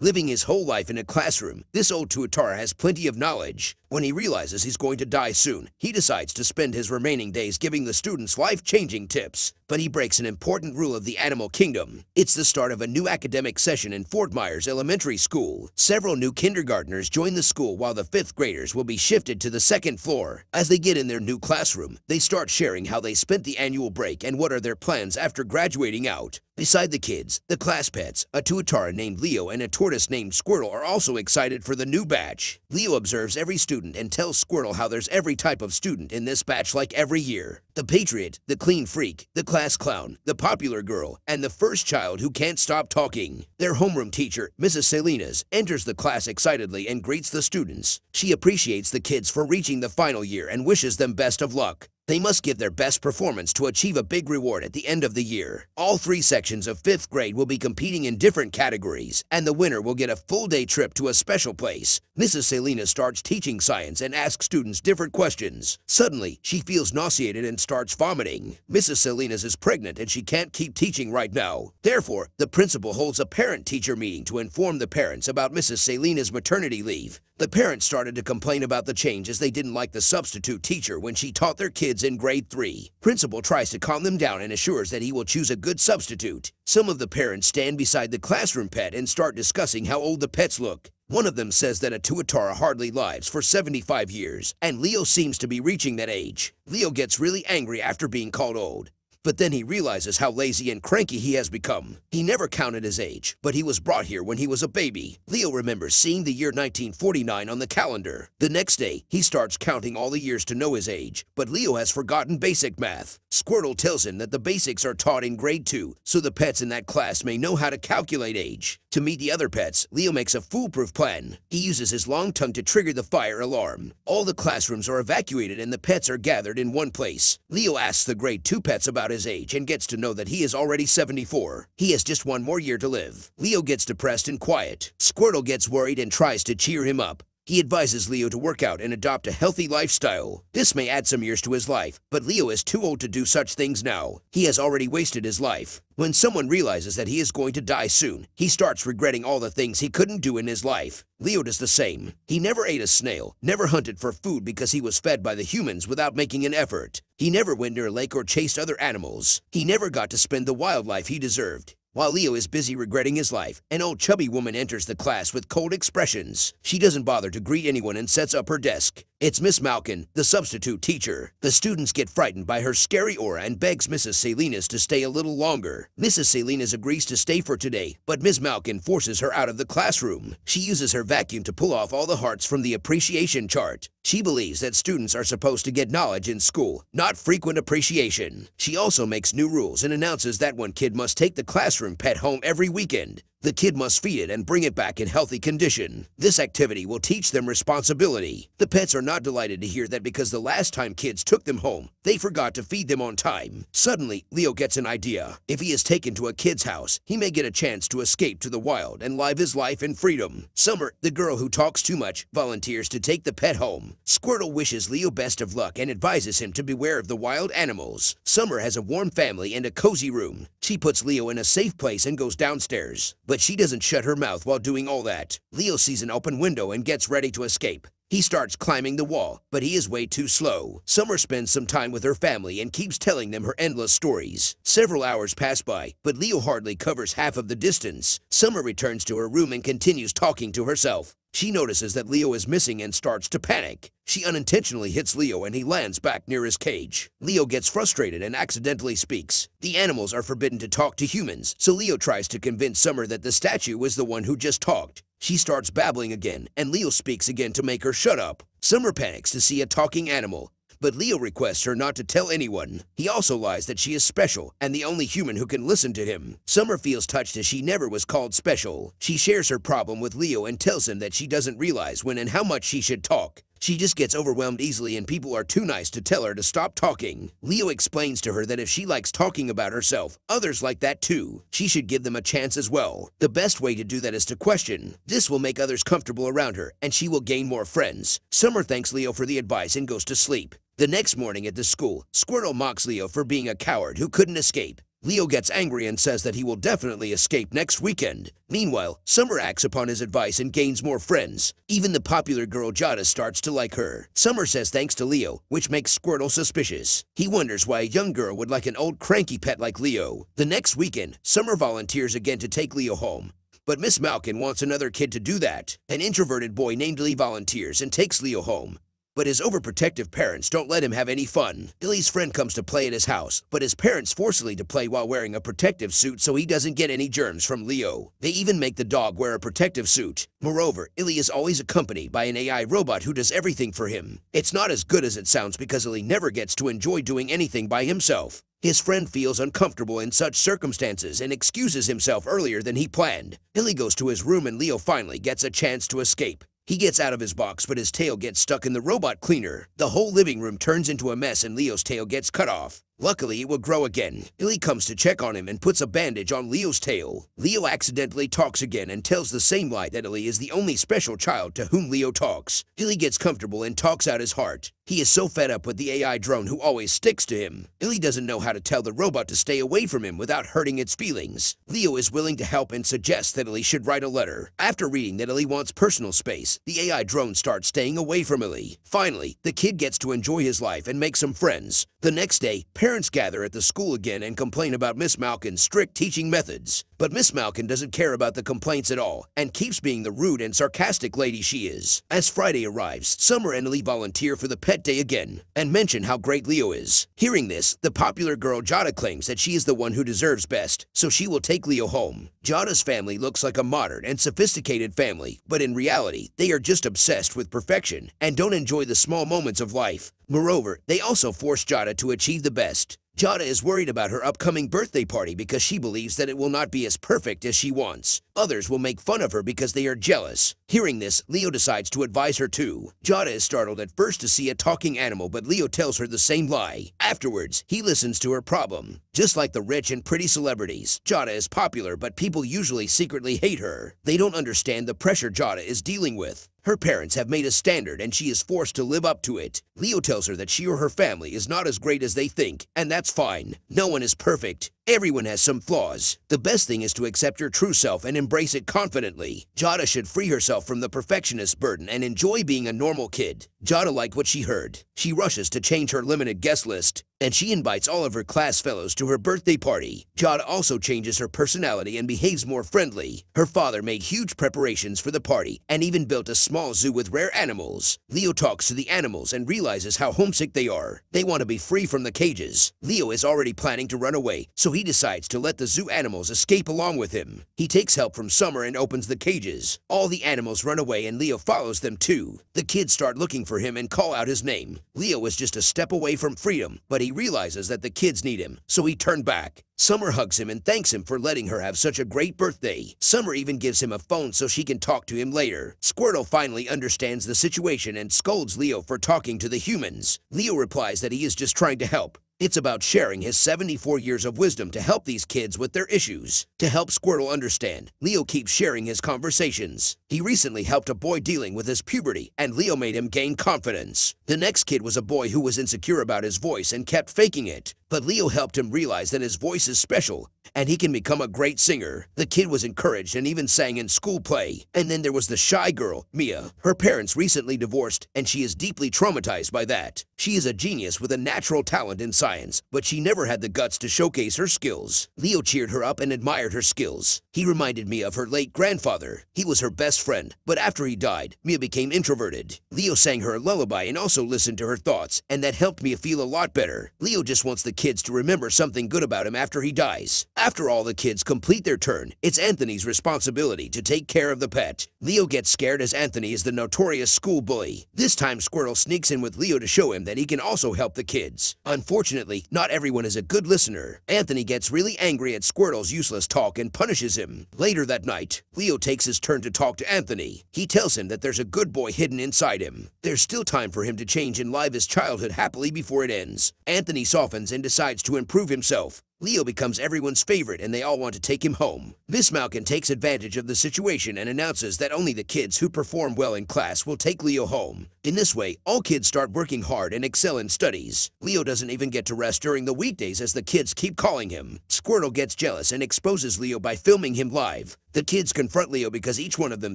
Living his whole life in a classroom, this old tuatara has plenty of knowledge. When he realizes he's going to die soon, he decides to spend his remaining days giving the students life-changing tips. But he breaks an important rule of the animal kingdom. It's the start of a new academic session in Fort Myers Elementary School. Several new kindergartners join the school while the fifth graders will be shifted to the second floor. As they get in their new classroom, they start sharing how they spent the annual break and what are their plans after graduating out. Beside the kids, the class pets, a tuatara named Leo and a tortoise named Squirtle are also excited for the new batch. Leo observes every student and tells Squirtle how there's every type of student in this batch like every year. The patriot, the clean freak, the class clown, the popular girl, and the first child who can't stop talking. Their homeroom teacher, Mrs. Salinas, enters the class excitedly and greets the students. She appreciates the kids for reaching the final year and wishes them best of luck. They must give their best performance to achieve a big reward at the end of the year. All three sections of 5th grade will be competing in different categories, and the winner will get a full-day trip to a special place. Mrs. Salinas starts teaching science and asks students different questions. Suddenly, she feels nauseated and starts vomiting. Mrs. Salinas is pregnant and she can't keep teaching right now. Therefore, the principal holds a parent-teacher meeting to inform the parents about Mrs. Salinas' maternity leave. The parents started to complain about the change as they didn't like the substitute teacher when she taught their kids in grade 3. Principal tries to calm them down and assures that he will choose a good substitute. Some of the parents stand beside the classroom pet and start discussing how old the pets look. One of them says that a tuatara hardly lives for 75 years, and Leo seems to be reaching that age. Leo gets really angry after being called old. But then he realizes how lazy and cranky he has become. He never counted his age, but he was brought here when he was a baby. Leo remembers seeing the year 1949 on the calendar. The next day, he starts counting all the years to know his age, but Leo has forgotten basic math. Squirtle tells him that the basics are taught in grade 2, so the pets in that class may know how to calculate age. To meet the other pets, Leo makes a foolproof plan. He uses his long tongue to trigger the fire alarm. All the classrooms are evacuated and the pets are gathered in one place. Leo asks the grade 2 pets about his age and gets to know that he is already 74. He has just one more year to live. Leo gets depressed and quiet. Squirtle gets worried and tries to cheer him up. He advises Leo to work out and adopt a healthy lifestyle. This may add some years to his life, but Leo is too old to do such things now. He has already wasted his life. When someone realizes that he is going to die soon, he starts regretting all the things he couldn't do in his life. Leo does the same. He never ate a snail, never hunted for food because he was fed by the humans without making an effort. He never went near a lake or chased other animals. He never got to spend the wildlife he deserved. While Leo is busy regretting his life, an old chubby woman enters the class with cold expressions. She doesn't bother to greet anyone and sets up her desk. It's Ms. Malkin, the substitute teacher. The students get frightened by her scary aura and begs Mrs. Salinas to stay a little longer. Mrs. Salinas agrees to stay for today, but Ms. Malkin forces her out of the classroom. She uses her vacuum to pull off all the hearts from the appreciation chart. She believes that students are supposed to get knowledge in school, not frequent appreciation. She also makes new rules and announces that one kid must take the classroom pet home every weekend. The kid must feed it and bring it back in healthy condition. This activity will teach them responsibility. The pets are not delighted to hear that because the last time kids took them home, they forgot to feed them on time. Suddenly, Leo gets an idea. If he is taken to a kid's house, he may get a chance to escape to the wild and live his life in freedom. Summer, the girl who talks too much, volunteers to take the pet home. Squirtle wishes Leo best of luck and advises him to beware of the wild animals. Summer has a warm family and a cozy room. She puts Leo in a safe place and goes downstairs. But she doesn't shut her mouth while doing all that. Leo sees an open window and gets ready to escape. He starts climbing the wall, but he is way too slow. Summer spends some time with her family and keeps telling them her endless stories. Several hours pass by, but Leo hardly covers half of the distance. Summer returns to her room and continues talking to herself. She notices that Leo is missing and starts to panic. She unintentionally hits Leo and he lands back near his cage. Leo gets frustrated and accidentally speaks. The animals are forbidden to talk to humans, so Leo tries to convince Summer that the statue was the one who just talked. She starts babbling again, and Leo speaks again to make her shut up. Summer panics to see a talking animal, but Leo requests her not to tell anyone. He also lies that she is special and the only human who can listen to him. Summer feels touched as she never was called special. She shares her problem with Leo and tells him that she doesn't realize when and how much she should talk. She just gets overwhelmed easily and people are too nice to tell her to stop talking. Leo explains to her that if she likes talking about herself, others like that too. She should give them a chance as well. The best way to do that is to question. This will make others comfortable around her and she will gain more friends. Summer thanks Leo for the advice and goes to sleep. The next morning at the school, Squirtle mocks Leo for being a coward who couldn't escape. Leo gets angry and says that he will definitely escape next weekend. Meanwhile, Summer acts upon his advice and gains more friends. Even the popular girl Jada starts to like her. Summer says thanks to Leo, which makes Squirtle suspicious. He wonders why a young girl would like an old cranky pet like Leo. The next weekend, Summer volunteers again to take Leo home. But Ms. Malkin wants another kid to do that. An introverted boy named Lee volunteers and takes Leo home. But his overprotective parents don't let him have any fun. Illy's friend comes to play at his house, but his parents force Illy to play while wearing a protective suit so he doesn't get any germs from Leo. They even make the dog wear a protective suit. Moreover, Illy is always accompanied by an AI robot who does everything for him. It's not as good as it sounds because Illy never gets to enjoy doing anything by himself. His friend feels uncomfortable in such circumstances and excuses himself earlier than he planned. Illy goes to his room and Leo finally gets a chance to escape. He gets out of his box, but his tail gets stuck in the robot cleaner. The whole living room turns into a mess and Leo's tail gets cut off. Luckily, it will grow again. Illy comes to check on him and puts a bandage on Leo's tail. Leo accidentally talks again and tells the same lie that Illy is the only special child to whom Leo talks. Illy gets comfortable and talks out his heart. He is so fed up with the AI drone who always sticks to him. Illy doesn't know how to tell the robot to stay away from him without hurting its feelings. Leo is willing to help and suggests that Illy should write a letter. After reading that Illy wants personal space, the AI drone starts staying away from Illy. Finally, the kid gets to enjoy his life and make some friends. The next day, parents gather at the school again and complain about Ms. Malkin's strict teaching methods. But Ms. Malkin doesn't care about the complaints at all and keeps being the rude and sarcastic lady she is. As Friday arrives, Summer and Lee volunteer for the pet day again and mention how great Leo is. Hearing this, the popular girl Jada claims that she is the one who deserves best, so she will take Leo home. Jada's family looks like a modern and sophisticated family, but in reality, they are just obsessed with perfection and don't enjoy the small moments of life. Moreover, they also force Jada to achieve the best. Jada is worried about her upcoming birthday party because she believes that it will not be as perfect as she wants. Others will make fun of her because they are jealous. Hearing this, Leo decides to advise her too. Jada is startled at first to see a talking animal, but Leo tells her the same lie. Afterwards, he listens to her problem. Just like the rich and pretty celebrities, Jada is popular, but people usually secretly hate her. They don't understand the pressure Jada is dealing with. Her parents have made a standard and she is forced to live up to it. Leo tells her that she or her family is not as great as they think, and that's fine. No one is perfect. Everyone has some flaws. The best thing is to accept your true self and embrace it confidently. Jada should free herself from the perfectionist burden and enjoy being a normal kid. Jada liked what she heard. She rushes to change her limited guest list, and she invites all of her class fellows to her birthday party. Jada also changes her personality and behaves more friendly. Her father made huge preparations for the party and even built a small zoo with rare animals. Leo talks to the animals and realizes how homesick they are. They want to be free from the cages. Leo is already planning to run away, so he decides to let the zoo animals escape along with him. He takes help from Summer and opens the cages. All the animals run away and Leo follows them too. The kids start looking for him and call out his name. Leo is just a step away from freedom, but he realizes that the kids need him, so he turned back. Summer hugs him and thanks him for letting her have such a great birthday. Summer even gives him a phone so she can talk to him later. Squirtle finally understands the situation and scolds Leo for talking to the humans. Leo replies that he is just trying to help. It's about sharing his 74 years of wisdom to help these kids with their issues. To help Squirtle understand, Leo keeps sharing his conversations. He recently helped a boy dealing with his puberty, and Leo made him gain confidence. The next kid was a boy who was insecure about his voice and kept faking it. But Leo helped him realize that his voice is special, and he can become a great singer. The kid was encouraged and even sang in school play. And then there was the shy girl, Mia. Her parents recently divorced, and she is deeply traumatized by that. She is a genius with a natural talent inside. But she never had the guts to showcase her skills. Leo cheered her up and admired her skills. He reminded Mia of her late grandfather. He was her best friend, but after he died, Mia became introverted. Leo sang her a lullaby and also listened to her thoughts, and that helped Mia feel a lot better. Leo just wants the kids to remember something good about him after he dies. After all the kids complete their turn, it's Anthony's responsibility to take care of the pet. Leo gets scared as Anthony is the notorious school bully. This time Squirtle sneaks in with Leo to show him that he can also help the kids. Unfortunately, not everyone is a good listener. Anthony gets really angry at Squirtle's useless talk and punishes him. Later that night, Leo takes his turn to talk to Anthony. He tells him that there's a good boy hidden inside him. There's still time for him to change and live his childhood happily before it ends. Anthony softens and decides to improve himself. Leo becomes everyone's favorite, and they all want to take him home. Ms. Malkin takes advantage of the situation and announces that only the kids who perform well in class will take Leo home. In this way, all kids start working hard and excel in studies. Leo doesn't even get to rest during the weekdays as the kids keep calling him. Squirtle gets jealous and exposes Leo by filming him live. The kids confront Leo because each one of them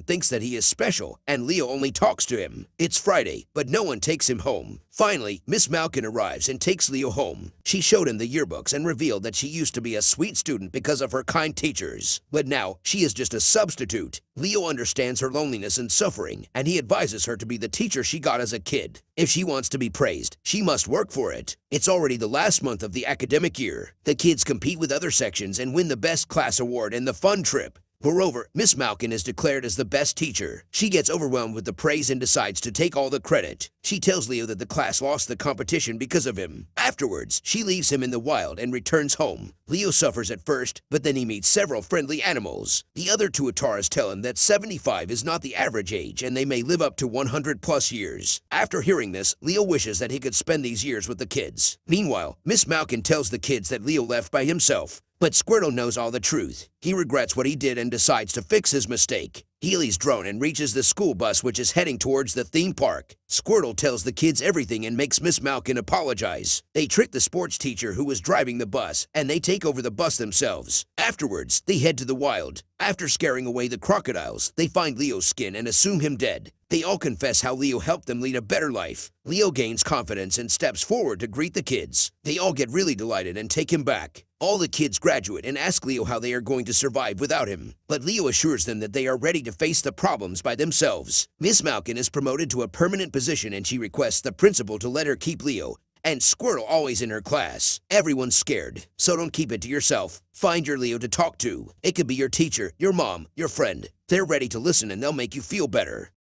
thinks that he is special, and Leo only talks to him. It's Friday, but no one takes him home. Finally, Ms. Malkin arrives and takes Leo home. She showed him the yearbooks and revealed that she used to be a sweet student because of her kind teachers. But now, she is just a substitute. Leo understands her loneliness and suffering, and he advises her to be the teacher she got as a kid. If she wants to be praised, she must work for it. It's already the last month of the academic year. The kids compete with other sections and win the best class award and the fun trip. Moreover, Ms. Malkin is declared as the best teacher. She gets overwhelmed with the praise and decides to take all the credit. She tells Leo that the class lost the competition because of him. Afterwards, she leaves him in the wild and returns home. Leo suffers at first, but then he meets several friendly animals. The other two Ataras tell him that 75 is not the average age and they may live up to 100 plus years. After hearing this, Leo wishes that he could spend these years with the kids. Meanwhile, Ms. Malkin tells the kids that Leo left by himself. But Squirtle knows all the truth. He regrets what he did and decides to fix his mistake. He leaves drone and reaches the school bus which is heading towards the theme park. Squirtle tells the kids everything and makes Ms. Malkin apologize. They trick the sports teacher who was driving the bus, and they take over the bus themselves. Afterwards, they head to the wild. After scaring away the crocodiles, they find Leo's skin and assume him dead. They all confess how Leo helped them lead a better life. Leo gains confidence and steps forward to greet the kids. They all get really delighted and take him back. All the kids graduate and ask Leo how they are going to survive without him. But Leo assures them that they are ready to face the problems by themselves. Ms. Malkin is promoted to a permanent position and she requests the principal to let her keep Leo and Squirtle always in her class. Everyone's scared, so don't keep it to yourself. Find your Leo to talk to. It could be your teacher, your mom, your friend. They're ready to listen and they'll make you feel better.